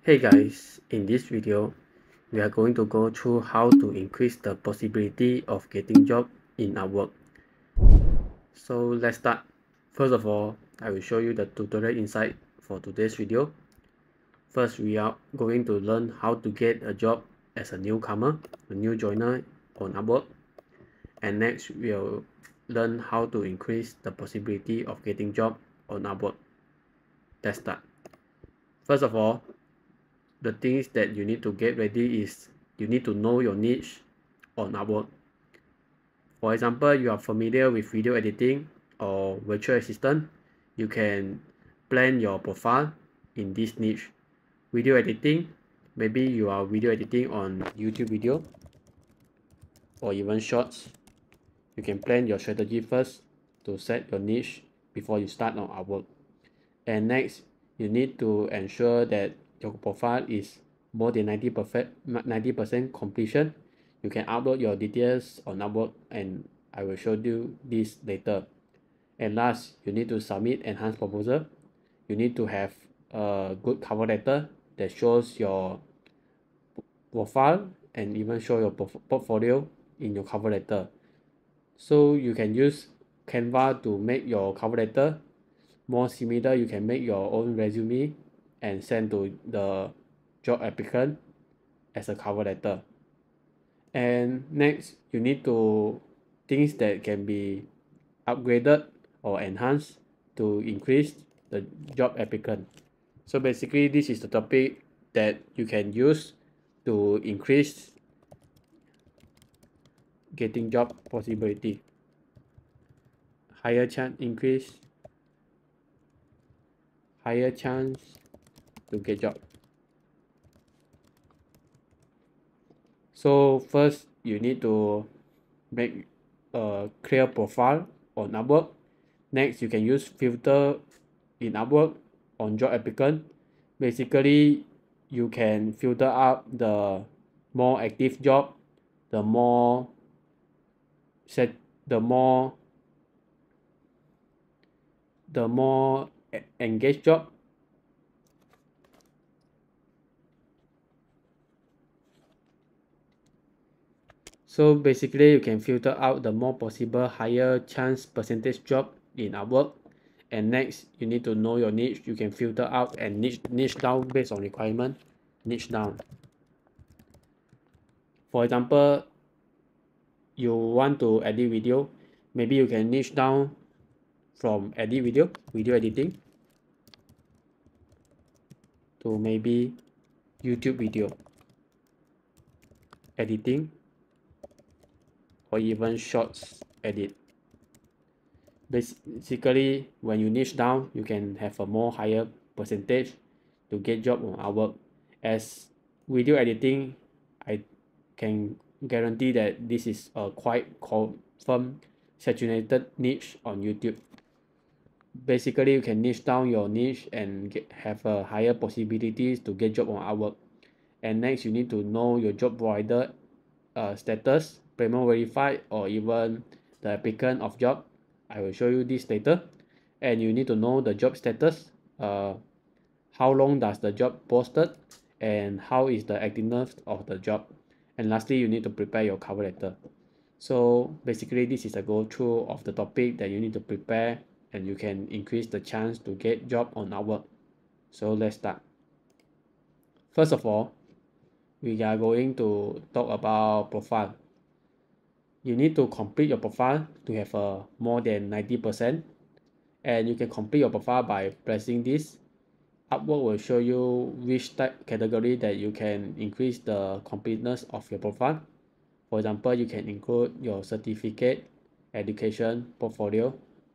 Hey guys, in this video, we are going to go through how to increase the possibility of getting job in Upwork. So let's start. First of all, I will show you the tutorial inside for today's video. First, we are going to learn how to get a job as a newcomer, a new joiner on Upwork. And next, we will learn how to increase the possibility of getting job on Upwork. Let's start. First of all, the things that you need to get ready is you need to know your niche on Upwork. For example, you are familiar with video editing or virtual assistant, you can plan your profile in this niche. Video editing, maybe you are video editing on YouTube video or even shorts. You can plan your strategy first to set your niche before you start on Upwork. And next, you need to ensure that your profile is more than 90% completion. You can upload your details on Upwork and I will show you this later. And last, you need to submit enhanced proposal. You need to have a good cover letter that shows your profile and even show your portfolio in your cover letter. So you can use Canva to make your cover letter more similar. You can make your own resume and send to the job applicant as a cover letter. And next, you need to things that can be upgraded or enhanced to increase the job applicant. So basically, this is the topic that you can use to increase getting job possibility, higher chance to get job. So first, you need to make a clear profile on Upwork. Next, you can use filter in Upwork on job applicant. Basically, you can filter out the more active job, the more engaged job, so basically you can filter out the more possible higher chance percentage job in Upwork. And next, you need to know your niche. You can filter out and niche down based on requirement, niche down. For example, you want to edit video, maybe you can niche down from edit video editing to maybe YouTube video editing or even shorts edit. Basically, when you niche down, you can have a more higher percentage to get job on Upwork. As video editing, I can guarantee that this is a quite confirmed saturated niche on YouTube. Basically, you can niche down your niche and have a higher possibilities to get job on Upwork. And next, you need to know your job provider status, Premium verified or even the applicant of job. I will show you this later. And you need to know the job status, how long does the job posted and how is the activeness of the job. And lastly, you need to prepare your cover letter. So basically, this is a go through of the topic that you need to prepare and you can increase the chance to get job on Upwork. So let's start. First of all, we are going to talk about profile. You need to complete your profile to have a more than 90%, and you can complete your profile by pressing this. Upwork will show you which type category that you can increase the completeness of your profile. For example, you can include your certificate, education, portfolio,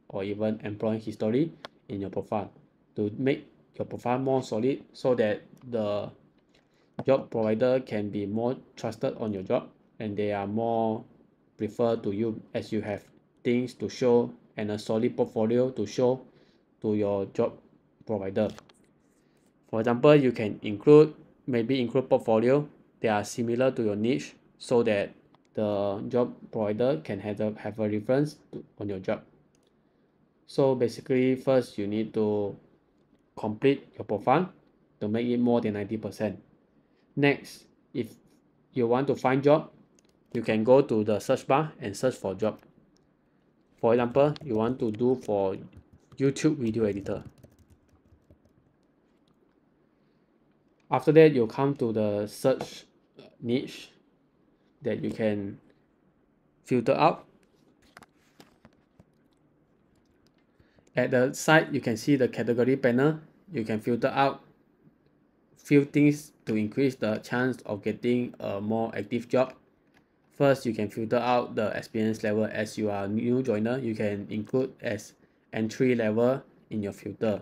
or even employment history in your profile to make your profile more solid so that the job provider can be more trusted on your job and they are more prefer to you, as you have things to show and a solid portfolio to show to your job provider. For example, you can include portfolio. They are similar to your niche so that the job provider can have a reference on your job. So basically, first you need to complete your profile to make it more than 90%. Next, if you want to find job, you can go to the search bar and search for job. For example, you want to do for YouTube video editor. After that, you come to the search niche that you can filter out. At the side, you can see the category panel. You can filter out few things to increase the chance of getting a more active job. First, you can filter out the experience level. As you are a new joiner, you can include as entry level in your filter.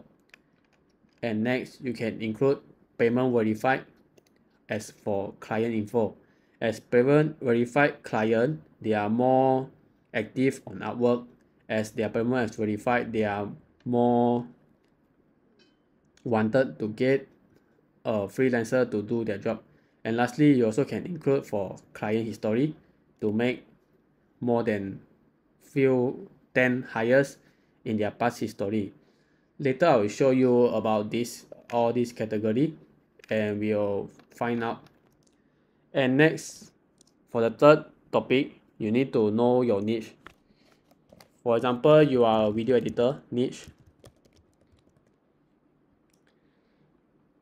And next, you can include payment verified as for client info. As payment verified client, they are more active on Upwork. As their payment is verified, they are more wanted to get a freelancer to do their job. And lastly, you also can include for client history to make more than 10 hires in their past history. Later, I will show you about this, all this category, and we will find out. And next, for the third topic, you need to know your niche. For example, you are a video editor niche.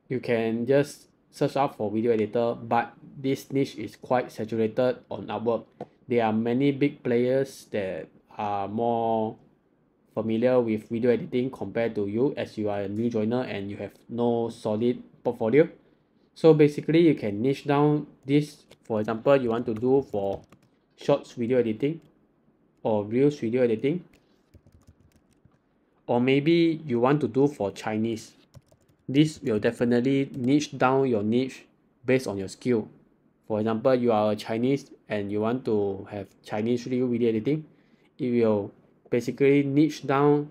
You can just search up for video editor, but this niche is quite saturated on Upwork. There are many big players that are more familiar with video editing compared to you, as you are a new joiner and you have no solid portfolio. So basically, you can niche down this. For example, you want to do for shorts video editing or reels video editing, or maybe you want to do for Chinese. This will definitely niche down your niche based on your skill. For example, you are a Chinese and you want to have Chinese video editing. It will basically niche down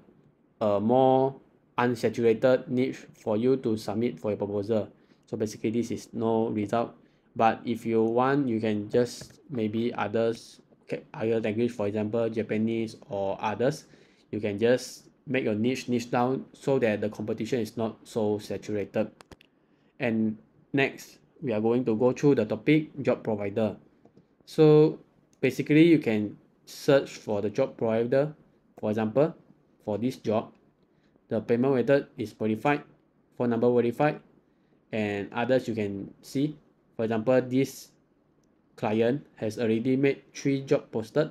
a more unsaturated niche for you to submit for your proposal. So basically, this is no result. But if you want, you can just maybe other language, for example, Japanese or others. You can just make your niche down so that the competition is not so saturated. And next, we are going to go through the topic job provider. So basically, you can search for the job provider. For example, for this job, the payment method is verified, phone number verified, and others you can see. For example, this client has already made 3 jobs posted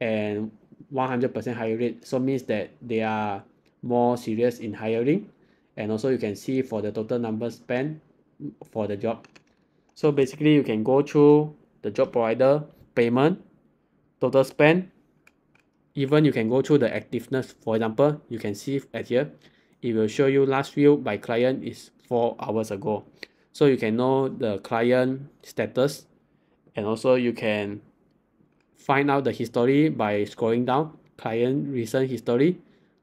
and 100% hire rate. So means that they are more serious in hiring. And also you can see for the total number spent for the job. So basically, you can go through the job provider, payment, total spend. Even you can go through the activeness. For example, you can see at here, it will show you last view by client is 4 hours ago. So you can know the client status, and also you can find out the history by scrolling down, client recent history,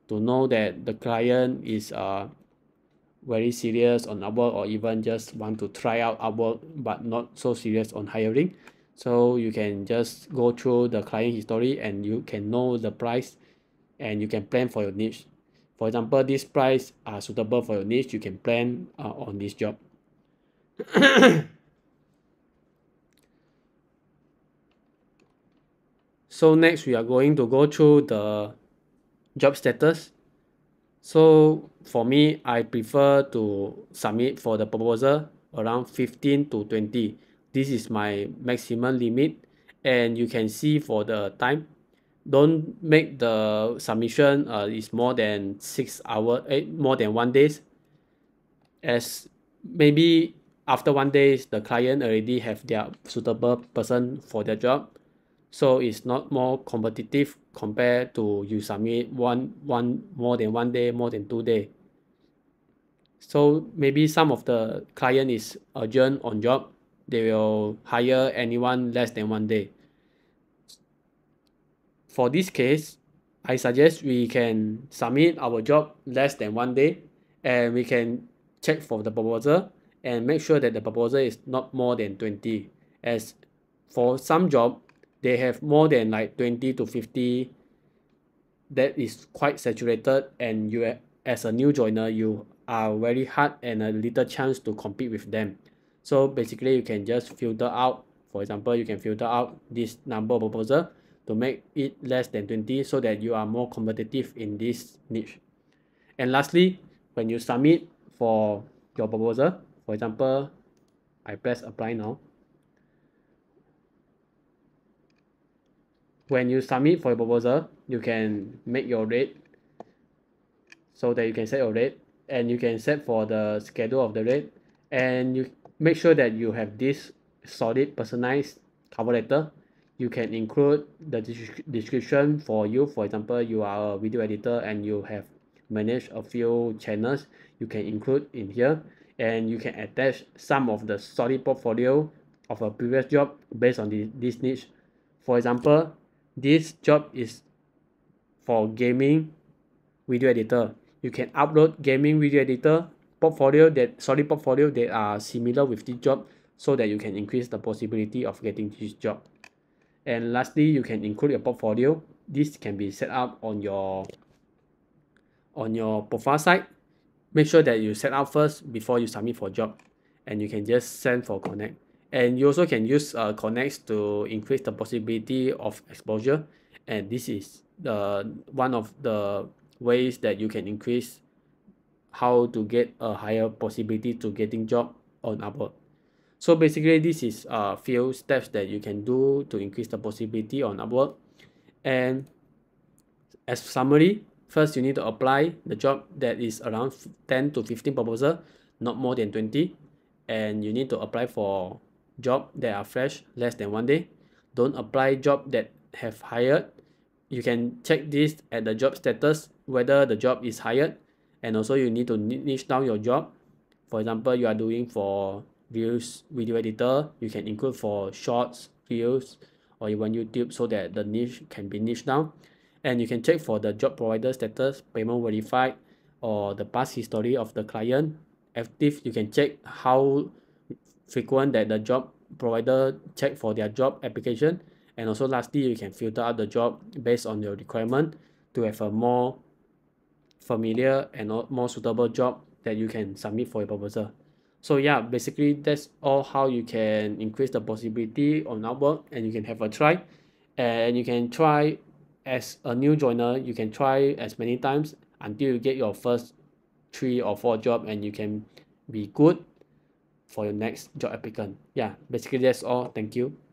to know that the client is very serious on Upwork or even just want to try out Upwork but not so serious on hiring. So you can just go through the client history and you can know the price and you can plan for your niche. For example, these prices are suitable for your niche. You can plan on this job. So next, we are going to go through the job status. So for me, I prefer to submit for the proposal around 15 to 20. This is my maximum limit. And you can see for the time, don't make the submission is more than 1 day. As maybe after 1 day, the client already have their suitable person for their job. So it's not more competitive compared to you submit more than 1 day, more than 2 days. So maybe some of the client is urgent on job. They will hire anyone less than 1 day. For this case, I suggest we can submit our job less than 1 day, and we can check for the proposal and make sure that the proposal is not more than 20. As for some job, they have more than like 20 to 50. That is quite saturated, and you as a new joiner, you are very hard and a little chance to compete with them. So basically you can just filter out, for example, you can filter out this number of proposals to make it less than 20 so that you are more competitive in this niche. And lastly, when you submit for your proposal, for example, I press apply now. When you submit for your proposal, you can make your rate so that you can set your rate, and you can set for the schedule of the rate, and you make sure that you have this solid personalized cover letter. You can include the description for you. For example, you are a video editor and you have managed a few channels, you can include in here, and you can attach some of the solid portfolio of a previous job based on this niche. For example, this job is for gaming video editor. You can upload gaming video editor portfolio, that solid portfolio that are similar with this job, so that you can increase the possibility of getting this job. And lastly, you can include your portfolio. This can be set up on your profile site. Make sure that you set up first before you submit for job, and you can just send for connect. And you also can use connects to increase the possibility of exposure. And this is one of the ways that you can increase how to get a higher possibility to getting job on Upwork. So basically, this is a few steps that you can do to increase the possibility on Upwork. And as summary, first you need to apply the job that is around 10 to 15 proposals, not more than 20. And you need to apply for jobs that are fresh, less than 1 day. Don't apply jobs that have hired. You can check this at the job status, whether the job is hired. And also you need to niche down your job. For example, you are doing for Reels, video editor, you can include for shorts, reels, or even YouTube, so that the niche can be niched down. And you can check for the job provider status, payment verified, or the past history of the client. Active, you can check how frequent that the job provider check for their job application. And also lastly, you can filter out the job based on your requirement to have a more familiar and more suitable job that you can submit for your proposal. So yeah, basically that's all how you can increase the possibility on Upwork, and you can have a try. And you can try as a new joiner, you can try as many times until you get your first 3 or 4 job, and you can be good for your next job applicant. Yeah, basically that's all. Thank you.